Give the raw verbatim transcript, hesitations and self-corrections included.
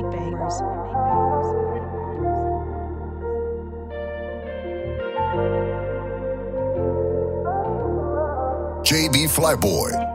make bangers. J B Flyboy.